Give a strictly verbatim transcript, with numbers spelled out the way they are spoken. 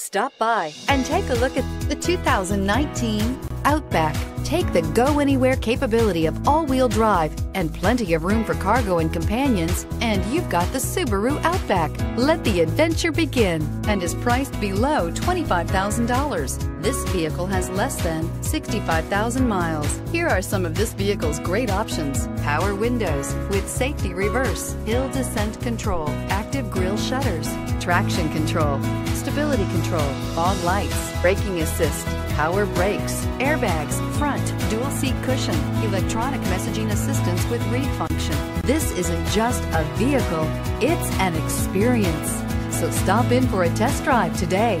Stop by and take a look at the two thousand nineteen Outback. Take the go-anywhere capability of all-wheel drive and plenty of room for cargo and companions, and you've got the Subaru Outback. Let the adventure begin, and is priced below twenty-five thousand dollars. This vehicle has less than sixty-five thousand miles. Here are some of this vehicle's great options: power windows with safety reverse, hill descent control, active grille shutters, traction control, stability control, fog lights, braking assist, power brakes, airbags, front, dual seat cushion, electronic messaging assistance with read function. This isn't just a vehicle, it's an experience. So stop in for a test drive today.